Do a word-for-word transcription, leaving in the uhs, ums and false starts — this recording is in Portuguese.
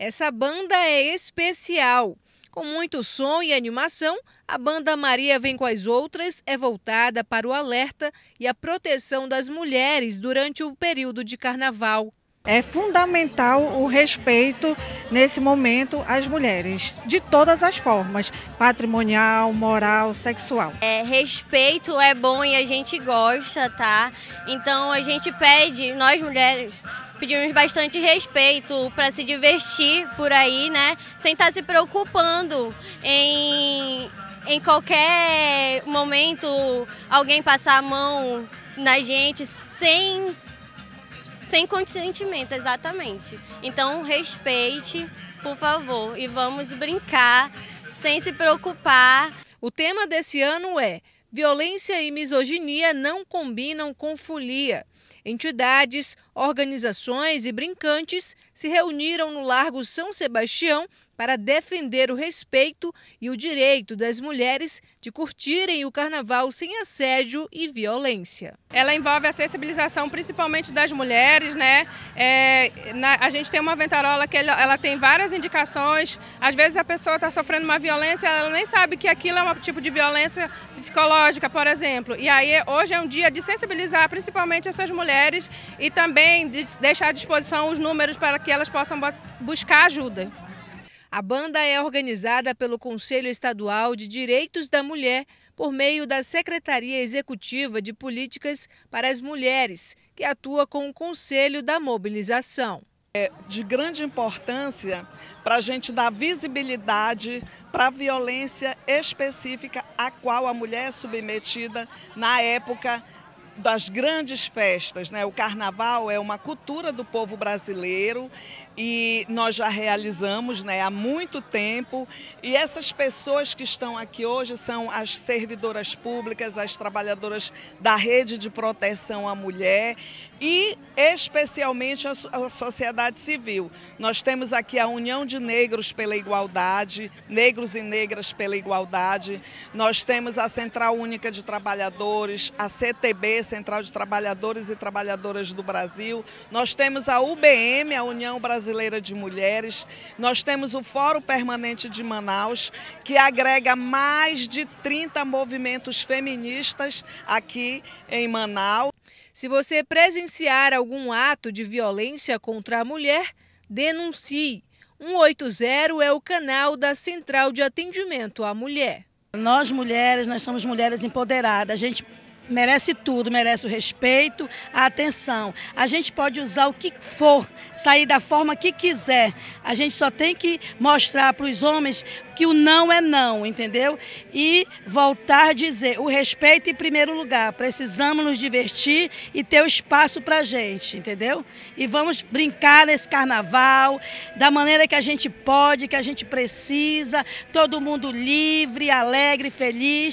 Essa banda é especial. Com muito som e animação, a banda Maria Vem com as Outras é voltada para o alerta e a proteção das mulheres durante o período de carnaval. É fundamental o respeito, nesse momento, às mulheres, de todas as formas, patrimonial, moral, sexual. É, respeito é bom e a gente gosta, tá? Então a gente pede, nós mulheres, pedimos bastante respeito para se divertir por aí, né? Sem estar se preocupando em, em qualquer momento alguém passar a mão na gente, sem... Sem consentimento, exatamente. Então, respeite, por favor, e vamos brincar sem se preocupar. O tema desse ano é: violência e misoginia não combinam com folia. Entidades, organizações e brincantes se reuniram no Largo São Sebastião para defender o respeito e o direito das mulheres de curtirem o carnaval sem assédio e violência. Ela envolve a sensibilização principalmente das mulheres, né? É, na, a gente tem uma ventarola que ela, ela tem várias indicações. Às vezes a pessoa está sofrendo uma violência, ela nem sabe que aquilo é um tipo de violência psicológica, por exemplo. E aí hoje é um dia de sensibilizar principalmente essas mulheres e também de deixar à disposição os números para que elas possam buscar ajuda. A banda é organizada pelo Conselho Estadual de Direitos da Mulher por meio da Secretaria Executiva de Políticas para as Mulheres, que atua com o Conselho da Mobilização. É de grande importância para a gente dar visibilidade para a violência específica a qual a mulher é submetida na época das grandes festas, né? O carnaval é uma cultura do povo brasileiro e nós já realizamos, né, há muito tempo, e essas pessoas que estão aqui hoje são as servidoras públicas, as trabalhadoras da rede de proteção à mulher e especialmente a, a sociedade civil. Nós temos aqui a União de Negros pela Igualdade, Negros e Negras pela Igualdade, nós temos a Central Única de Trabalhadores, a C T B, Central de Trabalhadores e Trabalhadoras do Brasil, nós temos a U B M, a União Brasileira de Mulheres, nós temos o Fórum Permanente de Manaus, que agrega mais de trinta movimentos feministas aqui em Manaus. Se você presenciar algum ato de violência contra a mulher, denuncie. um oito zero é o canal da Central de Atendimento à Mulher. Nós mulheres, nós somos mulheres empoderadas, a gente merece tudo, merece o respeito, a atenção. A gente pode usar o que for, sair da forma que quiser. A gente só tem que mostrar para os homens que o não é não, entendeu? E voltar a dizer, o respeito em primeiro lugar. Precisamos nos divertir e ter o espaço para a gente, entendeu? E vamos brincar nesse carnaval, da maneira que a gente pode, que a gente precisa, todo mundo livre, alegre, feliz.